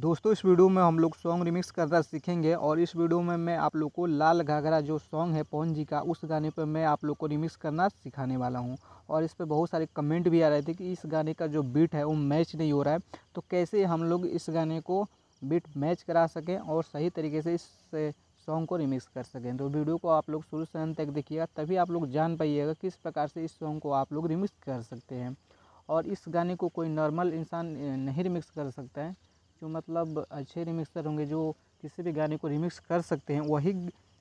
दोस्तों इस वीडियो में हम लोग सॉन्ग रिमिक्स करना सीखेंगे और इस वीडियो में मैं आप लोग को लाल घाघरा जो सॉन्ग है पवन जी का उस गाने पर मैं आप लोग को रिमिक्स करना सिखाने वाला हूं। और इस पर बहुत सारे कमेंट भी आ रहे थे कि इस गाने का जो बीट है वो मैच नहीं हो रहा है, तो कैसे हम लोग इस गाने को बीट मैच करा सकें और सही तरीके से इस सॉन्ग को रिमिक्स कर सकें। तो वीडियो को आप लोग शुरू से अंत तक देखिएगा, तभी आप लोग जान पाइएगा किस प्रकार से इस सॉन्ग को आप लोग रिमिक्स कर सकते हैं। और इस गाने को कोई नॉर्मल इंसान नहीं रिमिक्स कर सकता है, जो मतलब अच्छे रिमिक्सर होंगे जो किसी भी गाने को रिमिक्स कर सकते हैं वही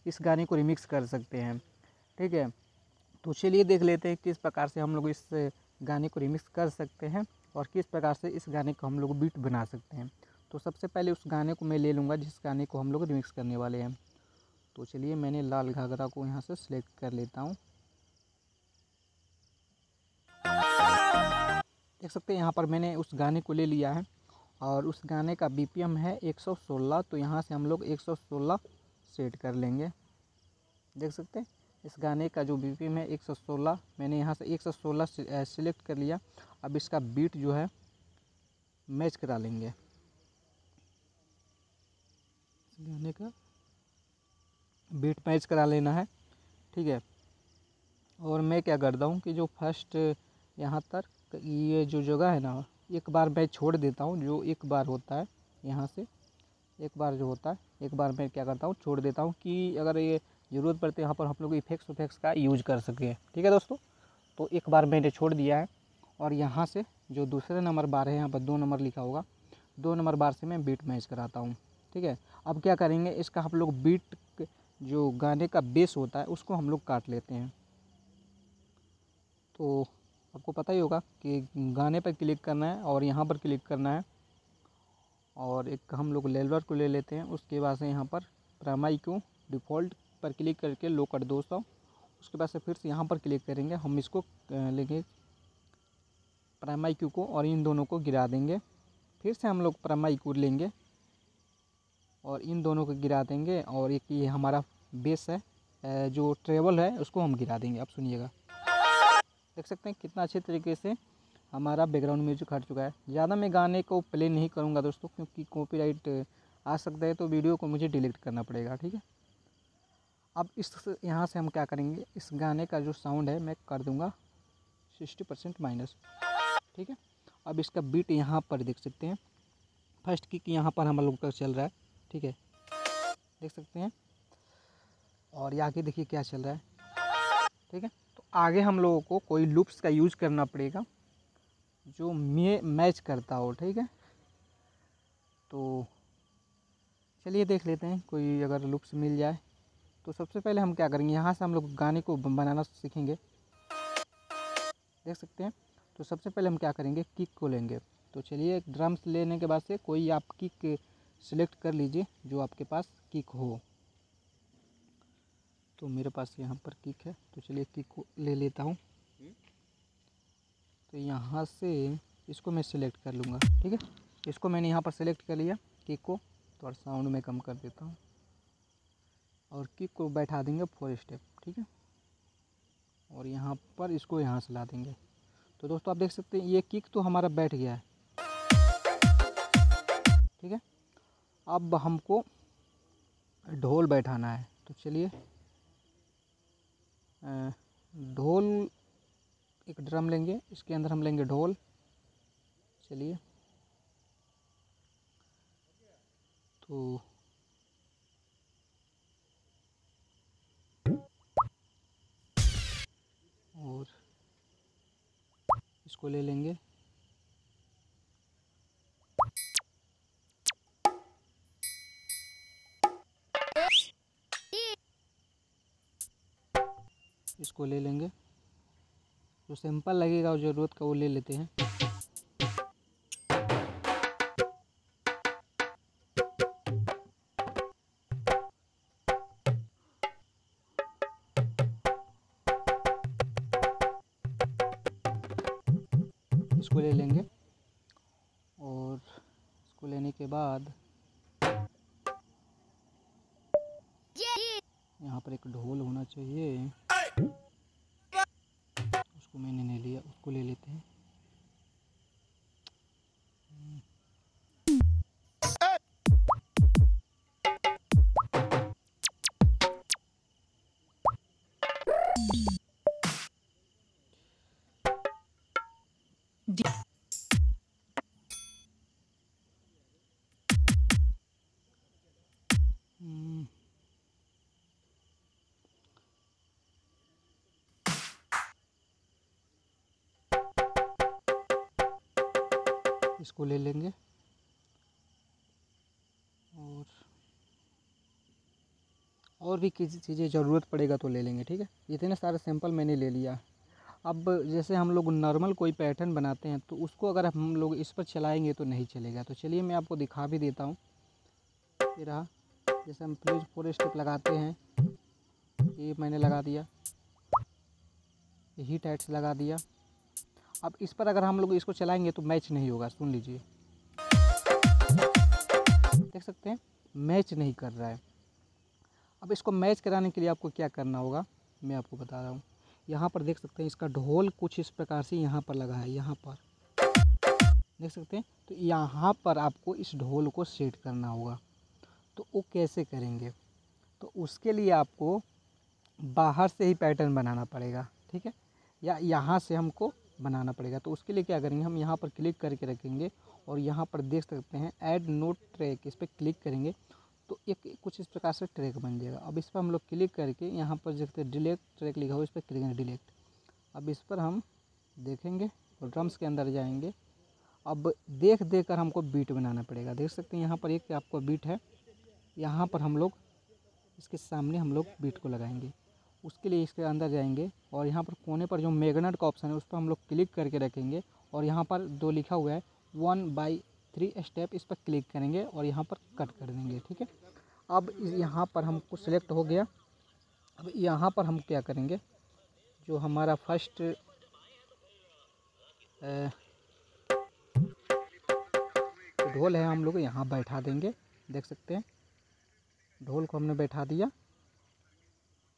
इस गाने को रिमिक्स कर सकते हैं। ठीक है, तो चलिए देख लेते हैं किस प्रकार से हम लोग इस गाने को रिमिक्स कर सकते हैं और किस प्रकार से इस गाने को हम लोग बीट बना सकते हैं। तो सबसे पहले उस गाने को मैं ले लूँगा जिस गाने को हम लोग रिमिक्स करने वाले हैं। तो चलिए मैंने लाल घाघरा को यहाँ से सिलेक्ट कर लेता हूँ। देख सकते हैं यहाँ पर मैंने उस गाने को ले लिया है और उस गाने का बीपीएम है 116, तो यहाँ से हम लोग 116 सेट कर लेंगे। देख सकते हैं इस गाने का जो बीपीएम है 116, मैंने यहाँ से 116 सिलेक्ट कर लिया। अब इसका बीट जो है मैच करा लेंगे इस गाने का बीट मैच करा लेना है। ठीक है, और मैं क्या करता हूँ कि जो फर्स्ट यहाँ तक ये जो जगह है ना, एक बार मैं छोड़ देता हूँ। जो एक बार होता है यहाँ से एक बार जो होता है, एक बार मैं क्या करता हूँ छोड़ देता हूँ कि अगर ये ज़रूरत पड़ती है यहाँ पर हम लोग इफेक्ट्स का यूज कर सकें। ठीक है दोस्तों, तो एक बार मैंने छोड़ दिया है और यहाँ से जो दूसरे नंबर बार है यहाँ पर 2 नंबर लिखा होगा, 2 नंबर बार से मैं बीट मैच कराता हूँ। ठीक है, अब क्या करेंगे इसका हम लोग बीट जो गाने का बेस होता है उसको हम लोग काट लेते हैं। तो आपको पता ही होगा कि गाने पर क्लिक करना है और यहाँ पर क्लिक करना है और एक हम लोग लेवलर को ले लेते हैं। उसके बाद से यहाँ पर प्राइमरी को डिफ़ॉल्ट पर क्लिक करके लो कर 200। उसके बाद से फिर से यहाँ पर क्लिक करेंगे, हम इसको लेंगे प्राइमरी क्यू को और इन दोनों को गिरा देंगे। फिर से हम लोग प्राइमरी क्यू लेंगे और इन दोनों को गिरा देंगे और एक ये हमारा बेस है जो ट्रेवल है उसको हम गिरा देंगे। आप सुनिएगा, देख सकते हैं कितना अच्छे तरीके से हमारा बैकग्राउंड म्यूजिक हट चुका है। ज़्यादा मैं गाने को प्ले नहीं करूँगा दोस्तों, क्योंकि कॉपीराइट आ सकता है तो वीडियो को मुझे डिलीट करना पड़ेगा। ठीक है, अब इस यहाँ से हम क्या करेंगे इस गाने का जो साउंड है मैं कर दूँगा 60% माइनस। ठीक है, अब इसका बीट यहाँ पर देख सकते हैं फर्स्ट किक यहाँ पर हम लोग का चल रहा है। ठीक है, देख सकते हैं और ये आगे देखिए क्या चल रहा है। ठीक है, आगे हम लोगों को कोई लूप्स का यूज करना पड़ेगा जो मैच करता हो। ठीक है, तो चलिए देख लेते हैं कोई अगर लूप्स मिल जाए। तो सबसे पहले हम क्या करेंगे यहाँ से हम लोग गाने को बनाना सीखेंगे। देख सकते हैं, तो सबसे पहले हम क्या करेंगे किक को लेंगे। तो चलिए ड्रम्स लेने के बाद से कोई आप किक सेलेक्ट कर लीजिए जो आपके पास किक हो। तो मेरे पास यहाँ पर किक है, तो चलिए किक को ले लेता हूँ। तो यहाँ से इसको मैं सिलेक्ट कर लूँगा। ठीक है, इसको मैंने यहाँ पर सिलेक्ट कर लिया किक को, थोड़ा साउंड में कम कर देता हूँ और किक को बैठा देंगे 4 स्टेप। ठीक है, और यहाँ पर इसको यहाँ से ला देंगे। तो दोस्तों आप देख सकते हैं ये किक तो हमारा बैठ गया है। ठीक है, अब हमको ढोल बैठाना है। तो चलिए ढोल एक ड्रम लेंगे, इसके अंदर हम लेंगे ढोल। चलिए तो और इसको ले लेंगे। इसको ले लेंगे, जो सिंपल लगेगा और ज़रूरत का वो ले लेते हैं। इसको ले लेंगे और इसको लेने के बाद यहाँ पर एक ढोल होना चाहिए, उसको मैंने नहीं लिया, उसको ले लेते हैं। इसको ले लेंगे और भी किसी चीज़ें ज़रूरत पड़ेगा तो ले लेंगे। ठीक है, इतने सारे सैंपल मैंने ले लिया। अब जैसे हम लोग नॉर्मल कोई पैटर्न बनाते हैं तो उसको अगर हम लोग इस पर चलाएंगे तो नहीं चलेगा। तो चलिए मैं आपको दिखा भी देता हूँ। ये रहा, जैसे हम फ्रिज 4 स्टेप लगाते हैं, ये मैंने लगा दिया, यही टाइट्स लगा दिया। अब इस पर अगर हम लोग इसको चलाएंगे तो मैच नहीं होगा। सुन लीजिए, देख सकते हैं मैच नहीं कर रहा है। अब इसको मैच कराने के लिए आपको क्या करना होगा मैं आपको बता रहा हूँ। यहाँ पर देख सकते हैं इसका ढोल कुछ इस प्रकार से यहाँ पर लगा है, यहाँ पर देख सकते हैं। तो यहाँ पर आपको इस ढोल को सेट करना होगा। तो वो कैसे करेंगे, तो उसके लिए आपको बाहर से ही पैटर्न बनाना पड़ेगा। ठीक है, या यहाँ से हमको बनाना पड़ेगा। तो उसके लिए क्या करेंगे, हम यहाँ पर क्लिक करके रखेंगे और यहाँ पर देख सकते हैं ऐड नोट ट्रैक, इस पर क्लिक करेंगे तो एक कुछ इस प्रकार से ट्रैक बन जाएगा। अब इस पर हम लोग क्लिक करके यहाँ पर देखते हैं डिलेक्ट ट्रैक लिखा हुआ, इस पर क्लिक करेंगे डिलेक्ट। अब इस पर हम देखेंगे और ड्रम्स के अंदर जाएंगे। अब देख कर हमको बीट बनाना पड़ेगा। देख सकते हैं यहाँ पर एक आपको बीट है, यहाँ पर हम लोग इसके सामने हम लोग बीट को लगाएंगे। उसके लिए इसके अंदर जाएंगे और यहाँ पर कोने पर जो मैग्नेट का ऑप्शन है उस पर हम लोग क्लिक करके रखेंगे और यहाँ पर 2 लिखा हुआ है 1/3 स्टेप, इस पर क्लिक करेंगे और यहाँ पर कट कर देंगे। ठीक है, अब यहाँ पर हमको सेलेक्ट हो गया। अब यहाँ पर हम क्या करेंगे, जो हमारा फर्स्ट ढोल है हम लोग यहाँ बैठा देंगे। देख सकते हैं ढोल को हमने बैठा दिया।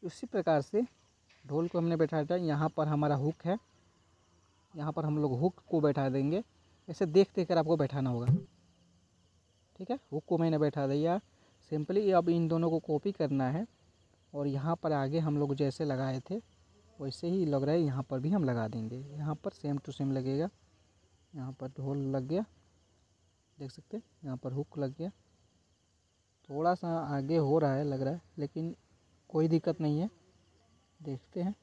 उसी प्रकार से ढोल को हमने बैठा दिया। यहाँ पर हमारा हुक है, यहाँ पर हम लोग हुक को बैठा देंगे। ऐसे देख कर आपको बैठाना होगा। ठीक है, हुक को मैंने बैठा दिया सिंपली। अब इन दोनों को कॉपी करना है और यहाँ पर आगे हम लोग जैसे लगाए थे वैसे ही लग रहा है, यहाँ पर भी हम लगा देंगे। यहाँ पर सेम टू सेम लगेगा। यहाँ पर ढोल लग गया, देख सकते हैं, यहाँ पर हुक लग गया। थोड़ा सा आगे हो रहा है लग रहा है, लेकिन कोई दिक्कत नहीं है, देखते हैं।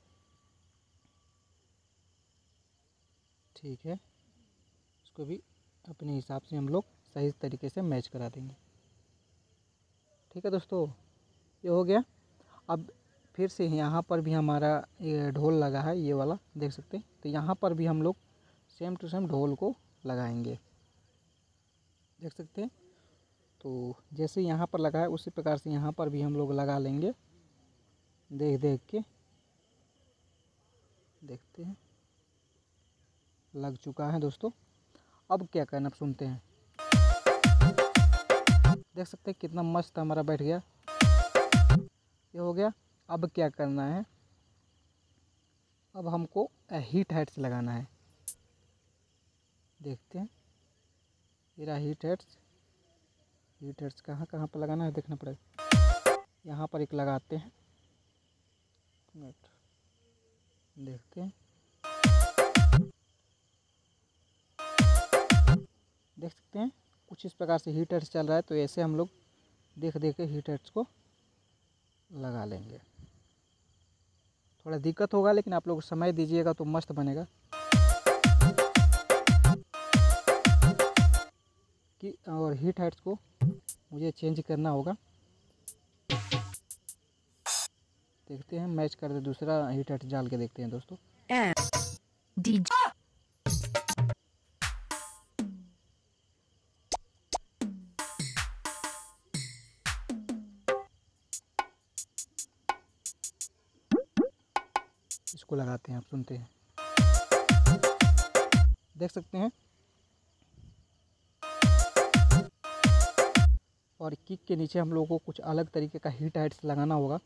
ठीक है, इसको भी अपने हिसाब से हम लोग सही तरीके से मैच करा देंगे। ठीक है दोस्तों, ये हो गया। अब फिर से यहाँ पर भी हमारा ढोल लगा है, ये वाला देख सकते हैं। तो यहाँ पर भी हम लोग सेम टू सेम ढोल को लगाएंगे, देख सकते हैं। तो जैसे यहाँ पर लगा है उसी प्रकार से यहाँ पर भी हम लोग लगा लेंगे, देख के देखते हैं। लग चुका है दोस्तों, अब क्या करना अब सुनते हैं। देख सकते हैं कितना मस्त हमारा बैठ गया, ये हो गया। अब क्या करना है, अब हमको हीट हेड्स लगाना है, देखते हैं। मेरा हीट हेड्स कहाँ पर लगाना है देखना पड़ेगा। यहाँ पर एक लगाते हैं, देखते हैं। देख सकते हैं कुछ इस प्रकार से हीट हेड्स चल रहा है। तो ऐसे हम लोग देख के हीट हेड्स को लगा लेंगे। थोड़ा दिक्कत होगा लेकिन आप लोग समय दीजिएगा तो मस्त बनेगा। कि और हीट हेड्स को मुझे चेंज करना होगा, देखते हैं मैच कर दे। दूसरा हीट हेड डाल के देखते हैं दोस्तों। इसको लगाते हैं, आप सुनते हैं, देख सकते हैं। और किक के नीचे हम लोगों को कुछ अलग तरीके का हीट हेड्स लगाना होगा।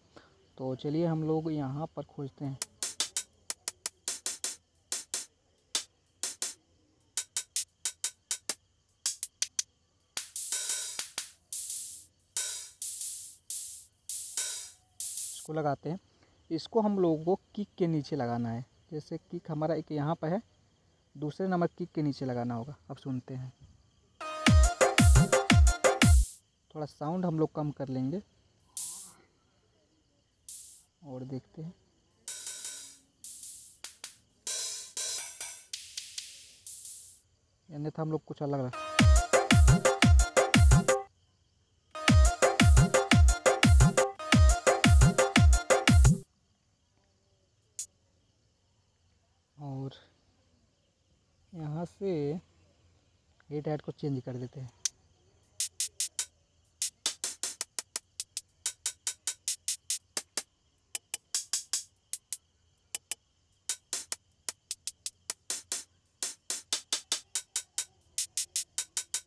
तो चलिए हम लोग यहाँ पर खोजते हैं। इसको लगाते हैं, इसको हम लोगों को किक के नीचे लगाना है। जैसे किक हमारा एक यहाँ पर है, दूसरे नंबर किक के नीचे लगाना होगा। अब सुनते हैं, थोड़ा साउंड हम लोग कम कर लेंगे और देखते हैं। अन्यथा हम लोग कुछ अलग रखें। और यहाँ से हेड ऐड को चेंज कर देते हैं।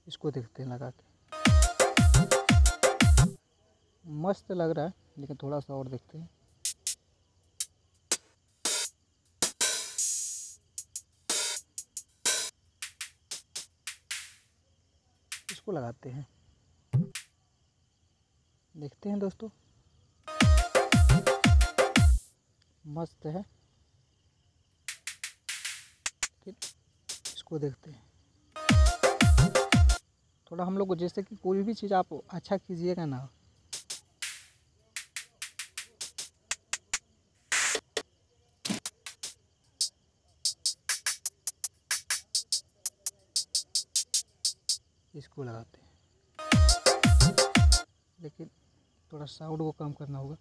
इसको देखते हैं लगा के, मस्त लग रहा है, लेकिन थोड़ा सा और देखते हैं। इसको लगाते हैं, देखते हैं दोस्तों, मस्त है। इसको देखते हैं थोड़ा। हम लोग जैसे कि कोई भी चीज़ आप अच्छा कीजिएगा ना, इसको लगाते हैं, लेकिन थोड़ा साउंड को कम करना होगा।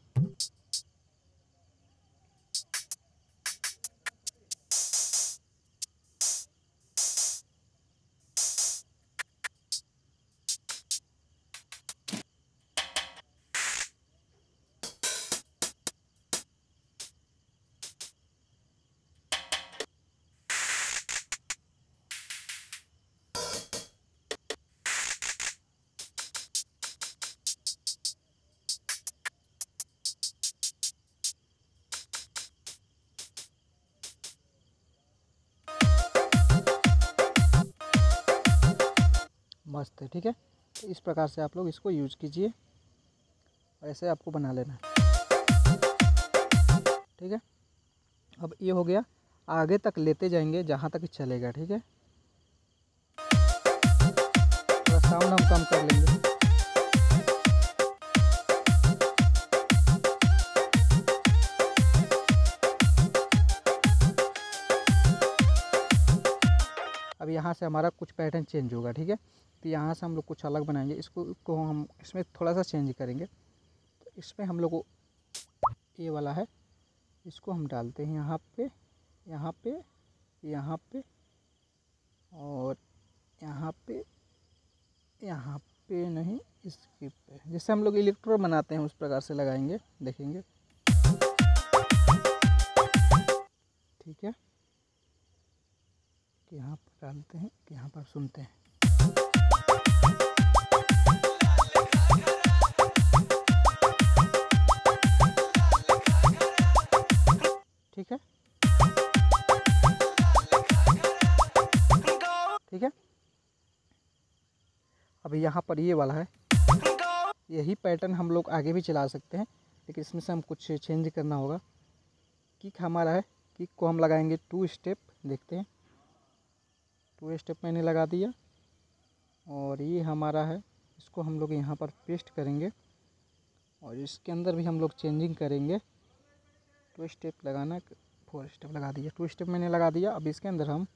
मस्त है, ठीक है। तो इस प्रकार से आप लोग इसको यूज कीजिए, ऐसे आपको बना लेना, ठीक है। अब ये हो गया, आगे तक लेते जाएंगे जहाँ तक चलेगा, ठीक है। थोड़ा साउंड हम कम कर लेंगे। अब यहाँ से हमारा कुछ पैटर्न चेंज होगा, ठीक है। तो यहाँ से हम लोग कुछ अलग बनाएंगे। इसको हम इसमें थोड़ा सा चेंज करेंगे। तो इसमें हम लोग ये वाला है, इसको हम डालते हैं यहाँ पे, यहाँ पे, यहाँ पे और यहाँ पे, यहाँ पे नहीं, इसके पे। जैसे हम लोग इलेक्ट्रो बनाते हैं उस प्रकार से लगाएंगे, देखेंगे, ठीक है। कि यहाँ पर डालते हैं, कि यहाँ पर सुनते हैं। ठीक है, ठीक है। अब यहाँ पर ये वाला है, यही पैटर्न हम लोग आगे भी चला सकते हैं, लेकिन इसमें से हम कुछ चेंज करना होगा। किक हमारा है, किक को हम लगाएंगे 2 स्टेप, देखते हैं। 2 स्टेप मैंने लगा दिया। और ये हमारा है, इसको हम लोग यहाँ पर पेस्ट करेंगे और इसके अंदर भी हम लोग चेंजिंग करेंगे। 2 स्टेप लगाना, 4 स्टेप लगा दिया, 2 स्टेप मैंने लगा दिया। अब इसके अंदर हम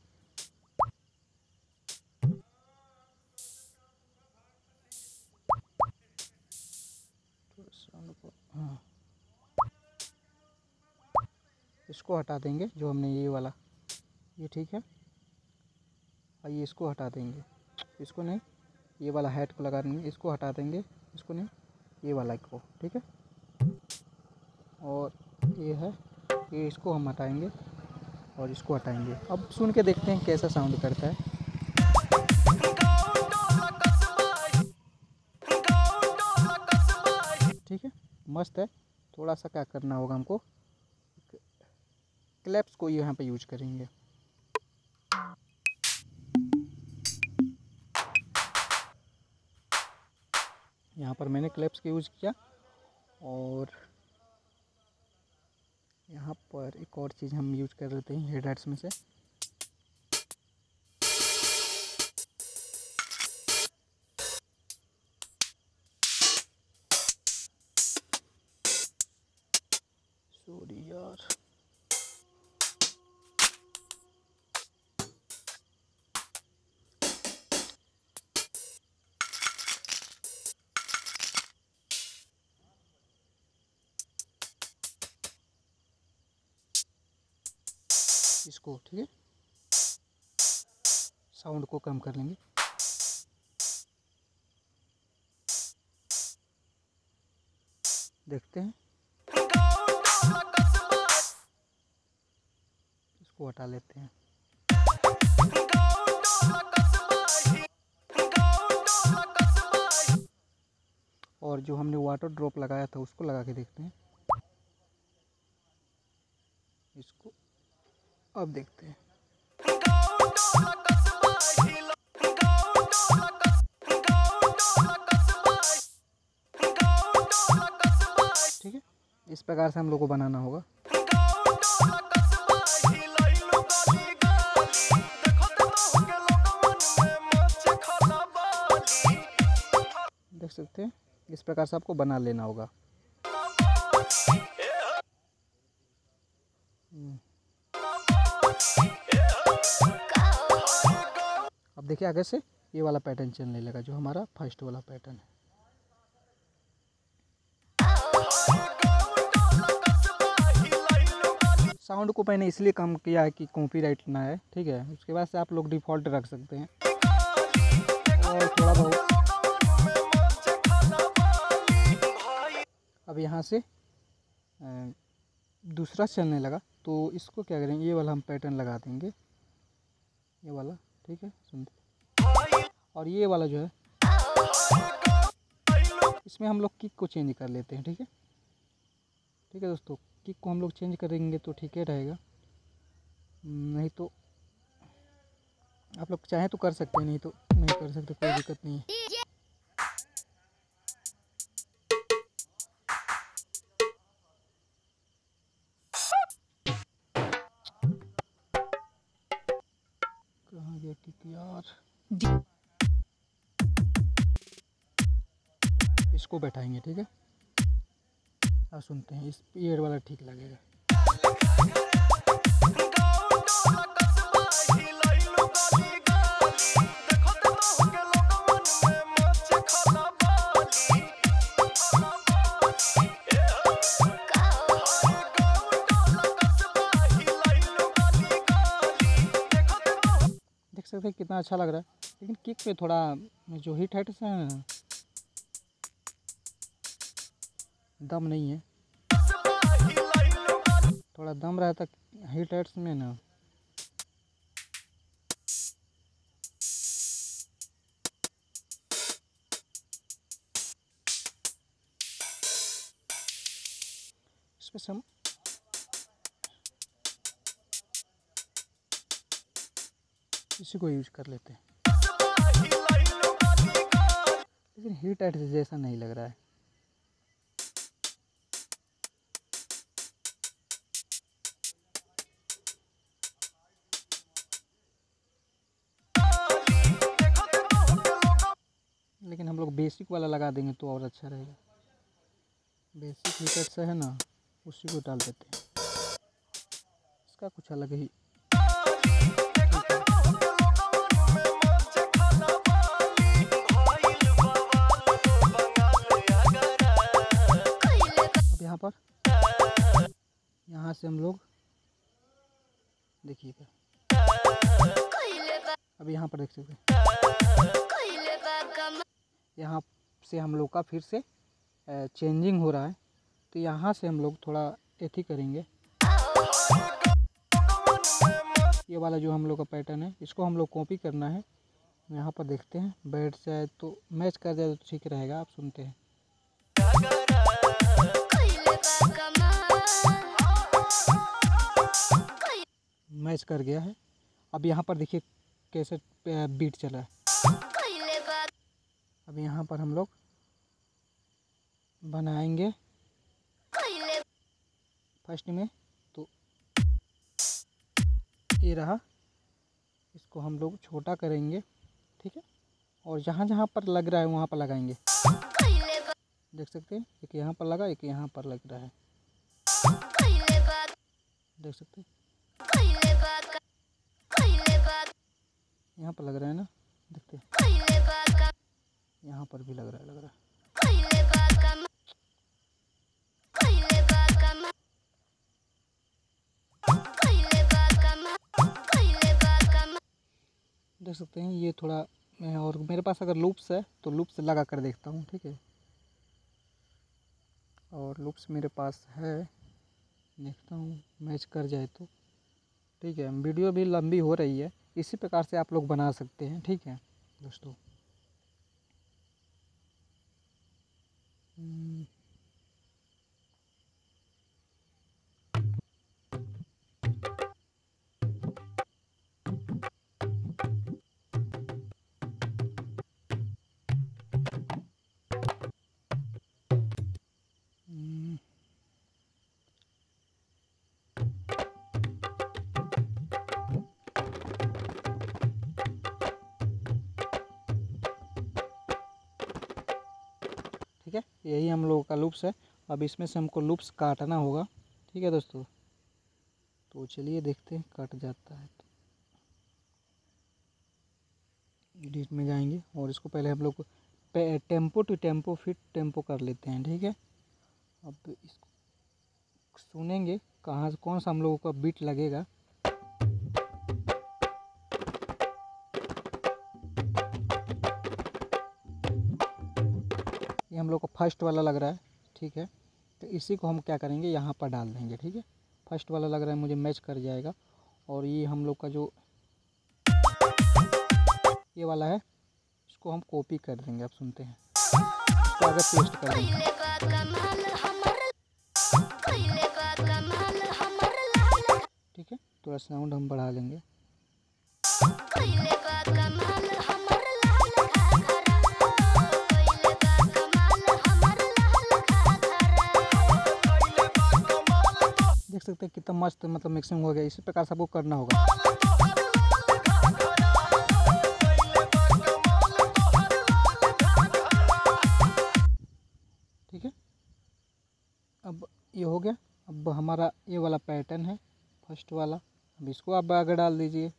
इसको हटा देंगे, जो हमने ये वाला, ये ठीक है। और ये इसको हटा देंगे, इसको नहीं, ये वाला हेड को लगा देंगे, इसको हटा देंगे, इसको नहीं, ये वाला को, ठीक है। और ये है, ये इसको हम हटाएंगे और इसको हटाएंगे। अब सुन के देखते हैं कैसा साउंड करता है। ठीक है, मस्त है। थोड़ा सा क्या करना होगा हमको, क्लैप्स को यहाँ पे यूज करेंगे। यहाँ पर मैंने क्लैप्स का यूज़ किया। और यहाँ पर एक और चीज़ हम यूज कर लेते हैं हेड ऐड्स में से। सॉरी यार, इसको, ठीक है, साउंड को कम कर लेंगे। देखते हैं, इसको हटा लेते हैं। और जो हमने वाटर ड्रॉप लगाया था उसको लगा के देखते हैं इसको। अब देखते हैं, ठीक है, इस प्रकार से हम लोग को बनाना होगा। देख सकते हैं, इस प्रकार से आपको बना लेना होगा। अब देखिए आगे से ये वाला पैटर्न चलने लगा, जो हमारा फर्स्ट वाला पैटर्न है। साउंड को मैंने इसलिए कम किया है कि कॉपीराइट ना है, ठीक है। उसके बाद से आप लोग डिफ़ॉल्ट रख सकते हैं, और थोड़ा बहुत अब यहाँ से दूसरा चलने लगा, तो इसको क्या करेंगे, ये वाला हम पैटर्न लगा देंगे, ये वाला, ठीक है, सुनते। और ये वाला जो है इसमें हम लोग किक को चेंज कर लेते हैं, ठीक है, ठीक है दोस्तों। किक को हम लोग चेंज करेंगे तो ठीक है रहेगा, नहीं तो आप लोग चाहें तो कर सकते हैं, नहीं तो नहीं कर सकते, कोई दिक्कत नहीं है। इसको बैठाएंगे, ठीक है, अब सुनते हैं, इस ईयर वाला ठीक लगेगा। देख सकते हैं कितना अच्छा लग रहा है, लेकिन किक पे थोड़ा जो हिट हट सा दम नहीं है, थोड़ा दम रहता हिट हेड्स में ना, इसमें सम इसी को यूज कर लेते हैं, लेकिन हिट हेड्स जैसा नहीं लग रहा है। लेकिन हम लोग बेसिक वाला लगा देंगे तो और अच्छा रहेगा। बेसिक हिटर से है ना, उसी को डाल देते हैं, इसका कुछ अलग ही। अब यहाँ पर, यहाँ से हम लोग देखिएगा, अब यहाँ पर देख सकते हैं, यहाँ से हम लोग का फिर से चेंजिंग हो रहा है, तो यहाँ से हम लोग थोड़ा एथी करेंगे। ये वाला जो हम लोग का पैटर्न है, इसको हम लोग कॉपी करना है। यहाँ पर देखते हैं, बैठ जाए तो मैच कर जाए तो ठीक रहेगा। आप सुनते हैं, मैच कर गया है। अब यहाँ पर देखिए कैसे बीट चला है। अब यहाँ पर हम लोग बनाएंगे फर्स्ट में, तो ये रहा, इसको हम लोग छोटा करेंगे, ठीक है, और जहाँ जहाँ पर लग रहा है वहाँ पर लगाएंगे। देख सकते हैं, एक यहाँ पर लगा, एक यहाँ पर लग रहा है, देख सकते हैं, यहाँ पर लग रहा है ना, देखते हैं, यहाँ पर भी लग रहा है, लग रहा है। कर सकते हैं ये थोड़ा, और मेरे पास अगर लूप्स है तो लूप्स लगा कर देखता हूँ, ठीक है। और लूप्स मेरे पास है, देखता हूँ मैच कर जाए तो ठीक है। वीडियो भी लंबी हो रही है, इसी प्रकार से आप लोग बना सकते हैं, ठीक है दोस्तों। ठीक है, यही हम लोगों का लूप्स है। अब इसमें से हमको लूप्स काटना होगा, ठीक है दोस्तों। तो चलिए देखते हैं कट जाता है तो। एडिट में जाएंगे और इसको पहले हम लोग tempo to tempo fit tempo कर लेते हैं, ठीक है। अब इसको सुनेंगे कहाँ कौन सा हम लोगों का बीट लगेगा। हम लोग को फर्स्ट वाला लग रहा है, ठीक है। तो इसी को हम क्या करेंगे यहाँ पर डाल देंगे, ठीक है। फर्स्ट वाला लग रहा है मुझे, मैच कर जाएगा। और ये हम लोग का जो ये वाला है इसको हम कॉपी कर देंगे। अब सुनते हैं, तो अगर पेस्ट कर देंगे, ठीक है। थोड़ा साउंड हम बढ़ा लेंगे, देख सकते हैं कितना मस्त मतलब मिक्सिंग हो गया। इसी प्रकार से आपको करना होगा। ठीक है, अब ये हो गया। अब हमारा ये वाला पैटर्न है फर्स्ट वाला, अब इसको आप आगे डाल दीजिए,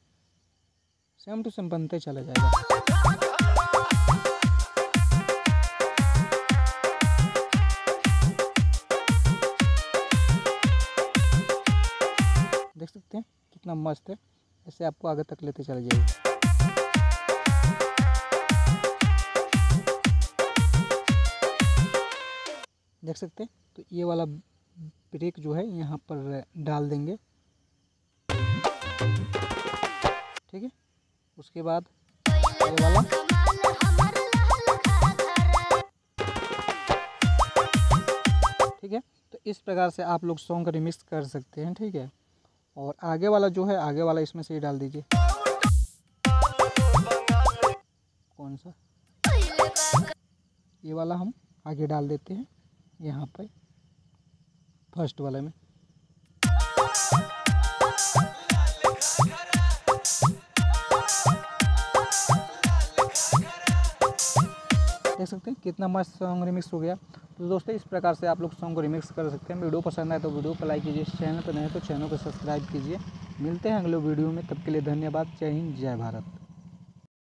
सेम टू सेम बनते चला जाएगा। देख सकते हैं कितना मस्त है, ऐसे आपको आगे तक लेते चले जाइए। देख सकते हैं, तो ये वाला ब्रेक जो है यहाँ पर डाल देंगे, ठीक है। उसके बाद ये वाला, ठीक है। तो इस प्रकार से आप लोग सॉन्ग का रिमिक्स कर सकते हैं, ठीक है। और आगे वाला जो है, आगे वाला इसमें से ही डाल दीजिए। कौन सा? ये वाला हम आगे डाल देते हैं यहाँ पर फर्स्ट वाले में। देख सकते हैं कितना मस्त सॉन्ग रिमिक्स हो गया। तो दोस्तों इस प्रकार से आप लोग सॉन्ग को रिमिक्स कर सकते हैं। वीडियो पसंद आए तो वीडियो को लाइक कीजिए, चैनल पर नए तो चैनल को सब्सक्राइब कीजिए। मिलते हैं अगले वीडियो में, तब के लिए धन्यवाद। जय हिंद, जय भारत।